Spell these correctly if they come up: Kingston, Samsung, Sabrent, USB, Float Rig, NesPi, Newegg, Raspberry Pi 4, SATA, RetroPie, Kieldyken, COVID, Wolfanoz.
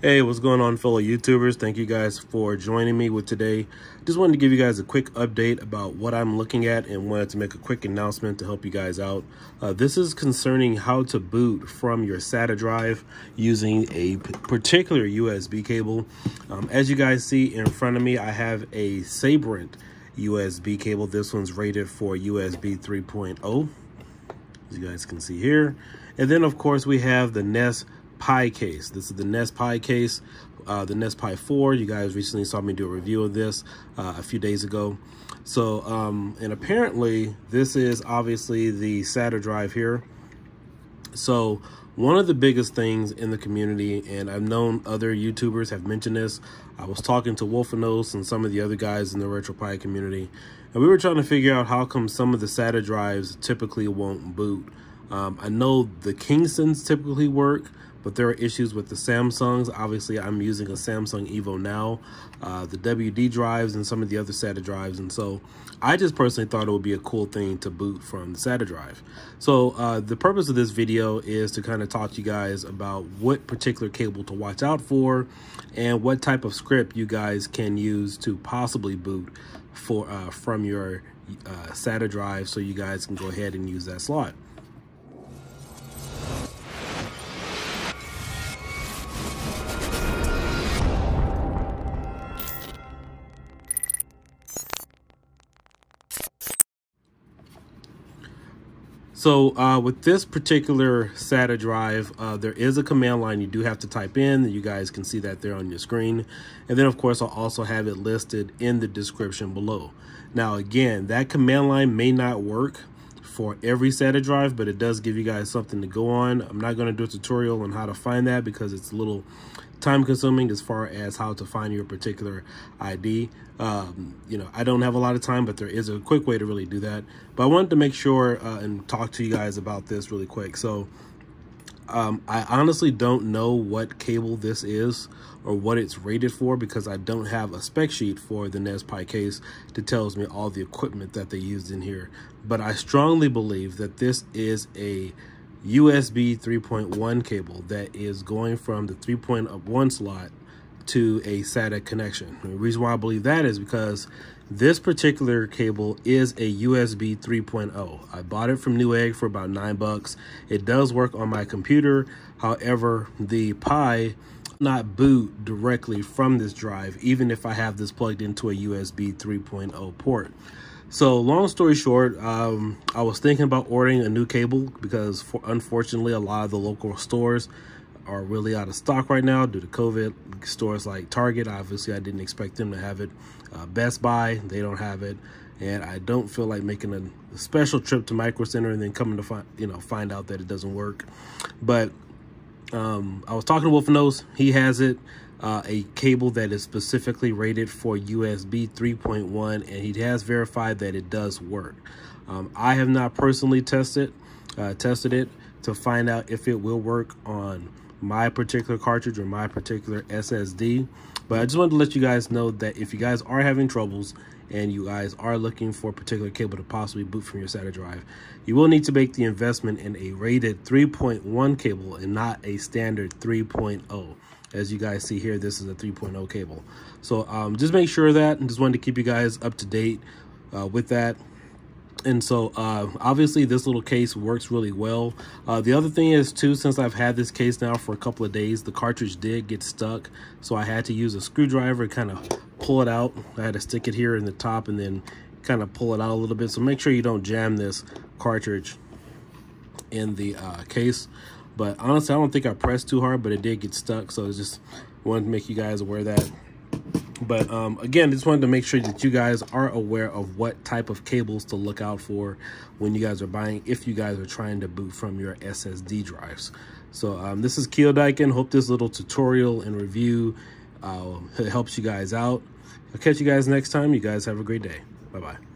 Hey, what's going on, fellow YouTubers? Thank you guys for joining me with today. Just wanted to give you guys a quick update about what I'm looking at and wanted to make a quick announcement to help you guys out. This is concerning how to boot from your SATA drive using a particular USB cable. As you guys see in front of me, I have a Sabrent USB cable. This one's rated for USB 3.0, as you guys can see here. And then, of course, we have the NesPi case. This is the NesPi case, the NesPi 4. You guys recently saw me do a review of this a few days ago. So, and apparently this is obviously the SATA drive here. So one of the biggest things in the community, and I've known other YouTubers have mentioned this. I was talking to Wolfanoz and some of the other guys in the Retropie community, and we were trying to figure out how come some of the SATA drives typically won't boot. I know the Kingstons typically work, but there are issues with the Samsungs. Obviously, I'm using a Samsung Evo now, the WD drives and some of the other SATA drives. And so I just personally thought it would be a cool thing to boot from the SATA drive. So the purpose of this video is to kind of talk to you guys about what particular cable to watch out for and what type of script you guys can use to possibly boot for from your SATA drive, so you guys can go ahead and use that slot. So with this particular SATA drive, there is a command line you do have to type in. You guys can see that there on your screen. And then, of course, I'll also have it listed in the description below. Now, again, that command line may not work for every SATA drive, but it does give you guys something to go on. I'm not going to do a tutorial on how to find that because it's a little time consuming as far as how to find your particular ID. You know, I don't have a lot of time, but there is a quick way to really do that. But I wanted to make sure and talk to you guys about this really quick. So I honestly don't know what cable this is or what it's rated for, because I don't have a spec sheet for the NesPi case that tells me all the equipment that they used in here. But I strongly believe that this is a USB 3.1 cable that is going from the 3.1 slot to a SATA connection. And the reason why I believe that is because this particular cable is a USB 3.0. I bought it from Newegg for about $9. It does work on my computer. However, the Pi not boot directly from this drive, even if I have this plugged into a USB 3.0 port. So long story short, I was thinking about ordering a new cable because unfortunately a lot of the local stores are really out of stock right now due to COVID. Stores like Target, obviously I didn't expect them to have it. Best Buy, they don't have it. And I don't feel like making a special trip to Micro Center and then coming to find out that it doesn't work. But I was talking to Wolfanoz, he has it. A cable that is specifically rated for USB 3.1, and he has verified that it does work. I have not personally tested it to find out if it will work on my particular cartridge or my particular SSD, but I just wanted to let you guys know that if you guys are having troubles and you guys are looking for a particular cable to possibly boot from your SATA drive, you will need to make the investment in a rated 3.1 cable and not a standard 3.0. As you guys see here, this is a 3.0 cable. So just make sure of that, and just wanted to keep you guys up to date with that. And so obviously this little case works really well. The other thing is too, since I've had this case now for a couple of days, the cartridge did get stuck. So I had to use a screwdriver to kind of pull it out. I had to stick it here in the top and then kind of pull it out a little bit. So make sure you don't jam this cartridge in the case. But honestly, I don't think I pressed too hard, but it did get stuck. So I just wanted to make you guys aware of that. But again, just wanted to make sure that you guys are aware of what type of cables to look out for when you guys are buying, if you guys are trying to boot from your SSD drives. So this is Kieldyken. Hope this little tutorial and review helps you guys out. I'll catch you guys next time. You guys have a great day. Bye-bye.